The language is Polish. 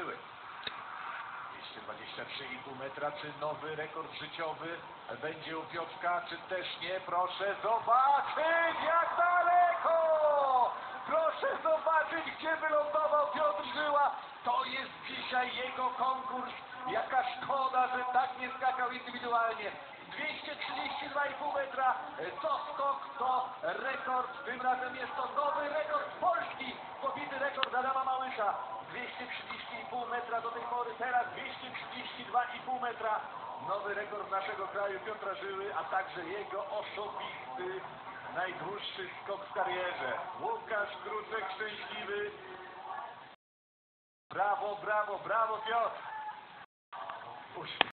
Żyły. 23,5 metra, czy nowy rekord życiowy będzie u Piotrka, czy też nie? Proszę zobaczyć, jak daleko! Proszę zobaczyć, gdzie wylądował Piotr Żyła. To jest dzisiaj jego konkurs. Jaka szkoda, że tak nie skakał indywidualnie. 232,5 metra, to skok, to rekord. Tym razem jest to nowy rekord Polski, pobity rekord Adama Małysza. 230,5 metra do tej pory, teraz 232,5 metra. Nowy rekord naszego kraju Piotra Żyły, a także jego osobisty, najdłuższy skok w karierze. Łukasz Kruczek szczęśliwy. Brawo, brawo, brawo Piotr.